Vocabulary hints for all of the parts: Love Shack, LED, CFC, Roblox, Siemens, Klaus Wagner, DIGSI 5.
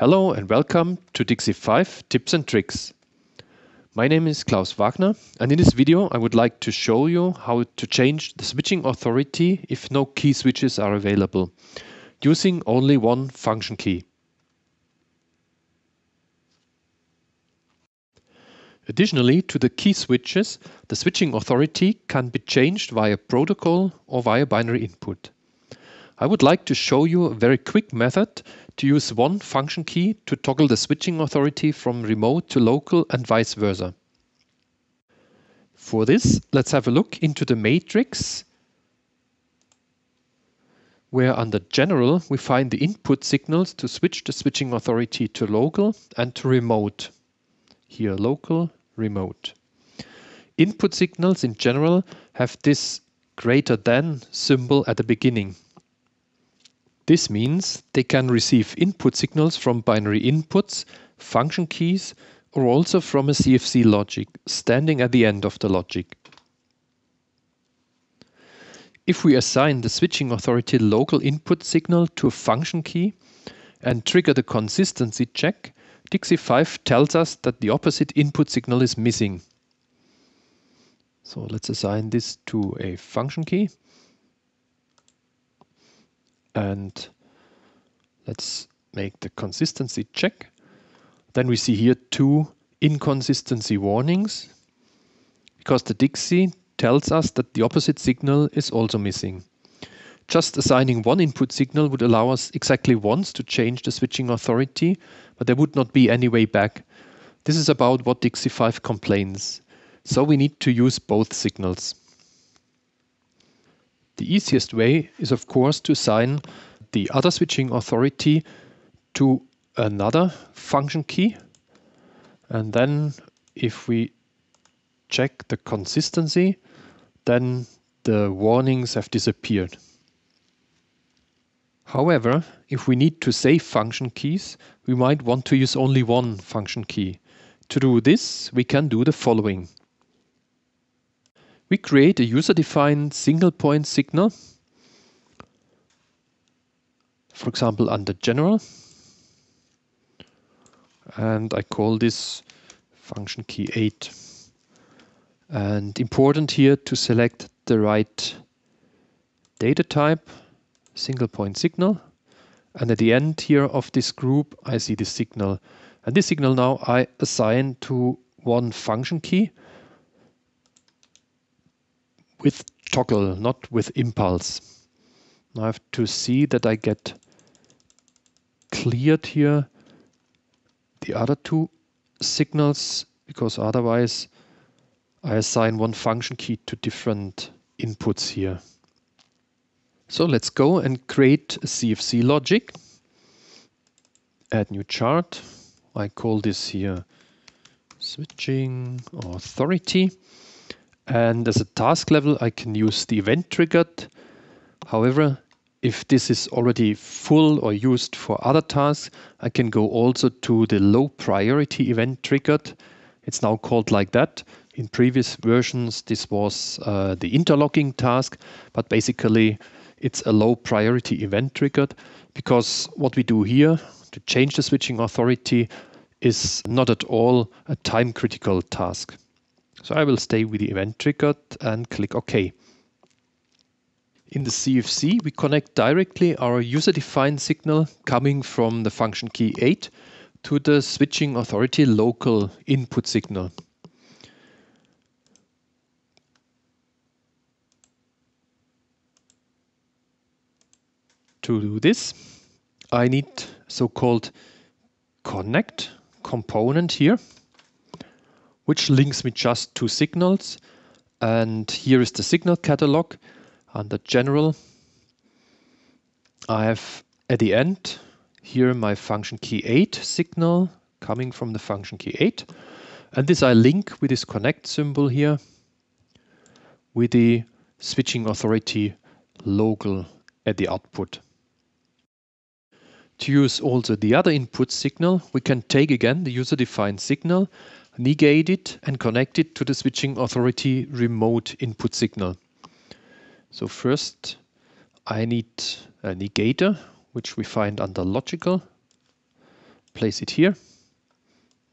Hello and welcome to DIGSI 5 Tips and Tricks. My name is Klaus Wagner, and in this video I would like to show you how to change the switching authority if no key switches are available, using only one function key. Additionally to the key switches, the switching authority can be changed via protocol or via binary input. I would like to show you a very quick method to use one function key to toggle the switching authority from remote to local and vice versa. For this, let's have a look into the matrix, where under General we find the input signals to switch the switching authority to local and to remote. Here local, remote. Input signals in General have this greater than symbol at the beginning. This means they can receive input signals from binary inputs, function keys, or also from a CFC logic, standing at the end of the logic. If we assign the switching authority local input signal to a function key and trigger the consistency check, DIGSI 5 tells us that the opposite input signal is missing. So let's assign this to a function key. And let's make the consistency check. Then we see here two inconsistency warnings, because the DIGSI tells us that the opposite signal is also missing. Just assigning one input signal would allow us exactly once to change the switching authority, but there would not be any way back. This is about what DIGSI 5 complains. So we need to use both signals. The easiest way is, of course, to assign the other switching authority to another function key. And then if we check the consistency, then the warnings have disappeared. However, if we need to save function keys, we might want to use only one function key. To do this, we can do the following. We create a user-defined single-point signal, for example under General, and I call this function key 8. And important here to select the right data type, single-point signal, and at the end here of this group I see the signal. And this signal now I assign to one function key, with toggle, not with impulse. I have to see that I get cleared here the other two signals, because otherwise I assign one function key to different inputs here. So let's go and create a CFC logic. Add new chart. I call this here switching authority. And as a task level, I can use the event triggered. However, if this is already full or used for other tasks, I can go also to the low priority event triggered. It's now called like that. In previous versions, this was the interlocking task, but basically it's a low priority event triggered, because what we do here to change the switching authority is not at all a time critical task. So I will stay with the event triggered and click OK. In the CFC, we connect directly our user-defined signal coming from the function key 8 to the switching authority local input signal. To do this, I need so-called connect component here, which links me just to signals. And here is the signal catalog. Under General, I have at the end here my function key 8 signal coming from the function key 8. And this I link with this connect symbol here with the switching authority local at the output. To use also the other input signal, we can take again the user-defined signal, negate it and connect it to the switching authority remote input signal. So first I need a negator, which we find under logical, place it here,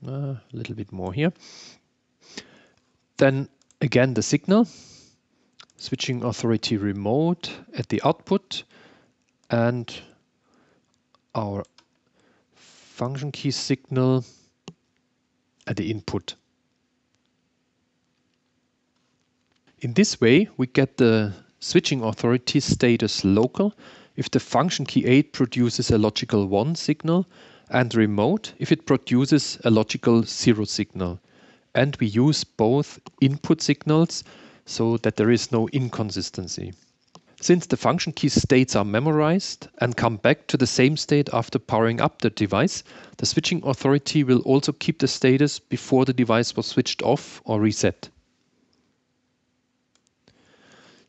a little bit more here. Then again the signal, switching authority remote at the output, and our function key signal at the input. In this way we get the switching authority status local if the function key 8 produces a logical 1 signal, and remote if it produces a logical 0 signal. And we use both input signals so that there is no inconsistency. Since the function key states are memorized and come back to the same state after powering up the device, the switching authority will also keep the status before the device was switched off or reset.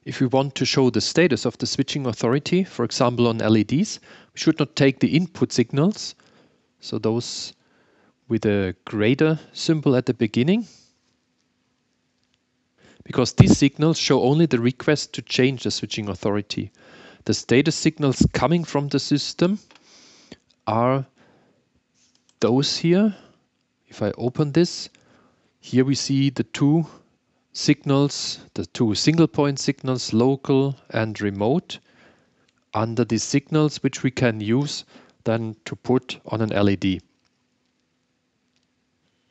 If we want to show the status of the switching authority, for example on LEDs, we should not take the input signals, so those with a greater symbol at the beginning, because these signals show only the request to change the switching authority. The status signals coming from the system are those here. If I open this, here we see the two signals, the two single point signals, local and remote, under these signals, which we can use then to put on an LED.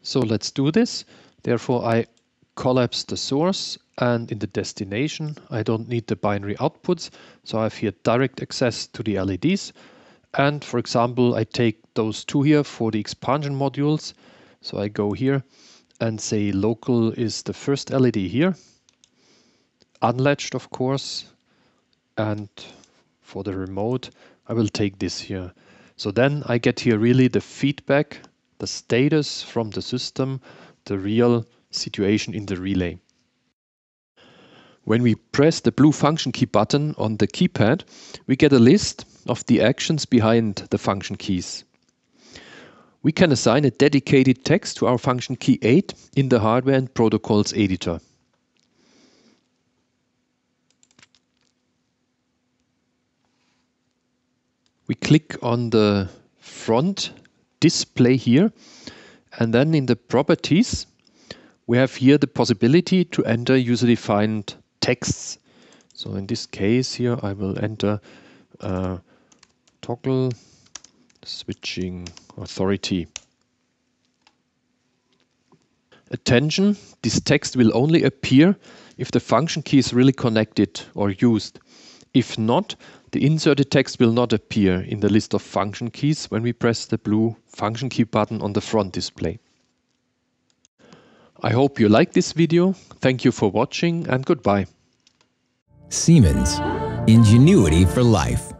So let's do this. Therefore, I collapse the source, and in the destination I don't need the binary outputs, so I have here direct access to the LEDs. And for example, I take those two here for the expansion modules. So I go here and say local is the first LED here, unlatched of course, and for the remote I will take this here. So then I get here really the feedback, the status from the system, the real situation in the relay. When we press the blue function key button on the keypad, we get a list of the actions behind the function keys. We can assign a dedicated text to our function key 8 in the hardware and protocols editor. We click on the front display here, and then in the properties we have here the possibility to enter user-defined texts. So in this case here I will enter toggle switching authority. Attention, this text will only appear if the function key is really connected or used. If not, the inserted text will not appear in the list of function keys when we press the blue function key button on the front display. I hope you like this video. Thank you for watching, and goodbye. Siemens, ingenuity for life.